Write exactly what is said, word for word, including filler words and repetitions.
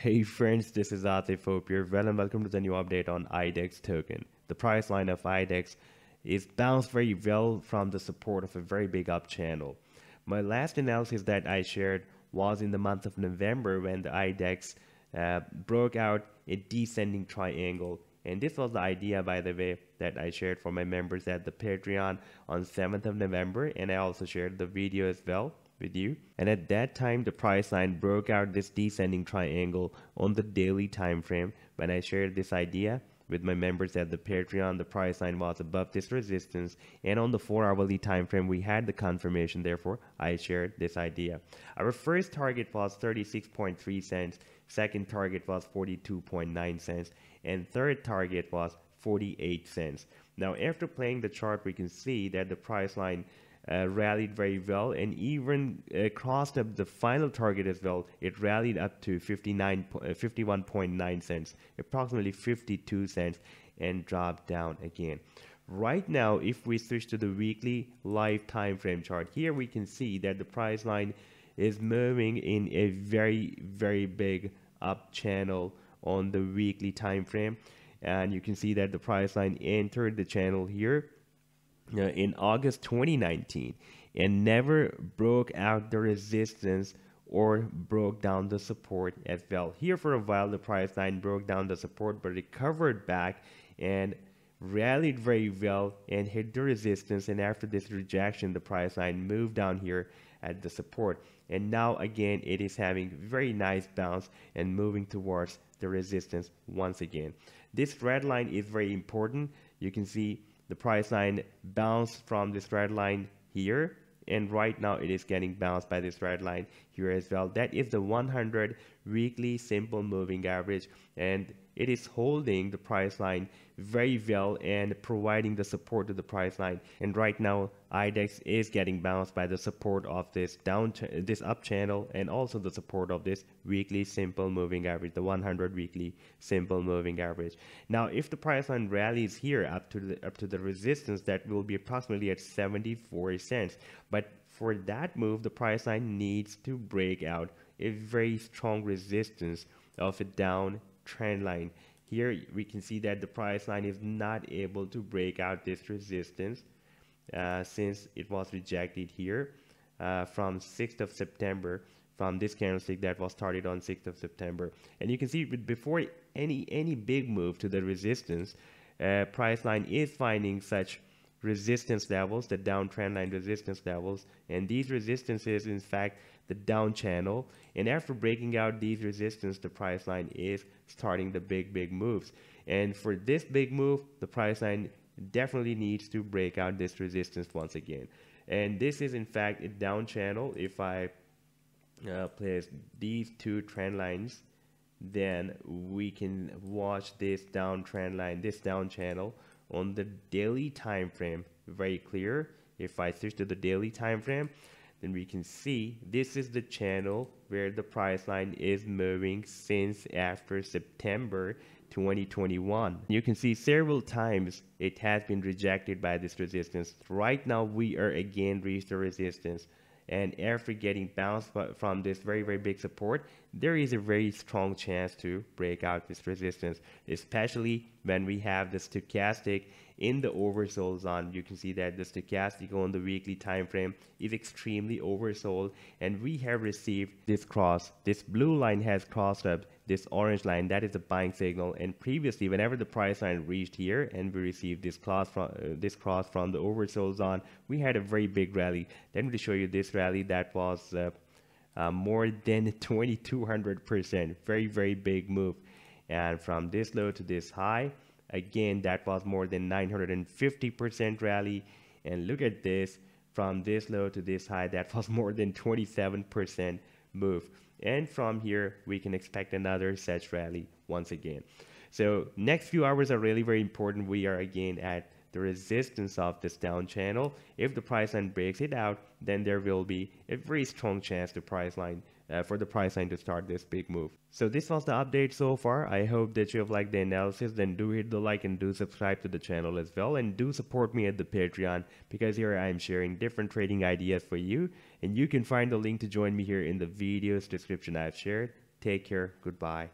Hey friends, this is Atefopier. Well, and welcome to the new update on I DEX token. The price line of I DEX is bounced very well from the support of a very big up channel. My last analysis that I shared was in the month of November when the I DEX uh, broke out a descending triangle. And this was the idea, by the way, that I shared for my members at the Patreon on seventh of November. And I also shared the video as well with you, and at that time the price line broke out this descending triangle on the daily time frame. When I shared this idea with my members at the Patreon, the price line was above this resistance, and on the four hourly time frame we had the confirmation. Therefore I shared this idea. Our first target was thirty-six point three cents, second target was forty-two point nine cents, and third target was forty-eight cents. Now, after playing the chart, we can see that the price line Uh, rallied very well and even uh, crossed up the final target as well. It rallied up to fifty-one point nine cents, approximately fifty-two cents, and dropped down again. Right now, if we switch to the weekly live time frame chart, here we can see that the price line is moving in a very very big up channel on the weekly time frame, and you can see that the price line entered the channel here Uh, in August twenty nineteen and never broke out the resistance or broke down the support as well. Here for a while the price line broke down the support but recovered back and rallied very well and hit the resistance, and after this rejection the price line moved down here at the support, and now again it is having very nice bounce and moving towards the resistance once again. This red line is very important. You can see the price line bounced from this red line here, and right now it is getting bounced by this red line here as well. That is the one hundred weekly simple moving average, and it is holding the price line very well and providing the support to the price line. And right now I DEX is getting bounced by the support of this down ch this up channel, and also the support of this weekly simple moving average, the one hundred weekly simple moving average. Now if the price line rallies here up to the up to the resistance, that will be approximately at seventy-four cents, but for that move the price line needs to break out a very strong resistance of a down trend line. Here we can see that the price line is not able to break out this resistance Uh, since it was rejected here uh, from sixth of September, from this candlestick that was started on sixth of September. And you can see before any any big move to the resistance, uh, price line is finding such resistance levels, the downtrend line resistance levels, and these resistances in fact the down channel, and after breaking out these resistance the price line is starting the big big moves. And for this big move the price line definitely needs to break out this resistance once again, and this is in fact a down channel. If I uh, place these two trend lines, then we can watch this down trend line, this down channel on the daily time frame very clear. If I switch to the daily time frame, then we can see this is the channel where the price line is moving since after September twenty twenty-one. You can see several times it has been rejected by this resistance. Right now we are again reached the resistance, and after getting bounced from this very very big support, there is a very strong chance to break out this resistance, especially when we have the stochastic in the oversold zone. You can see that the stochastic on the weekly time frame is extremely oversold, and we have received this cross. This blue line has crossed up this orange line, that is the buying signal, and previously whenever the price line reached here and we received this cross from uh, this cross from the oversold zone, we had a very big rally. Let me show you this rally that was uh, uh, more than twenty-two hundred percent, very very big move, and from this low to this high again that was more than nine hundred fifty percent rally, and look at this, from this low to this high that was more than twenty-seven percent move, and from here we can expect another such rally once again. So next few hours are really very important. We are again at the resistance of this down channel. If the price line breaks it out, then there will be a very strong chance to price line Uh, for the price line to start this big move. So this was the update so far. I hope that you have liked the analysis. Then do hit the like and do subscribe to the channel as well, and do support me at the Patreon, because here I am sharing different trading ideas for you, and you can find the link to join me here in the video's description I've shared. Take care. Goodbye.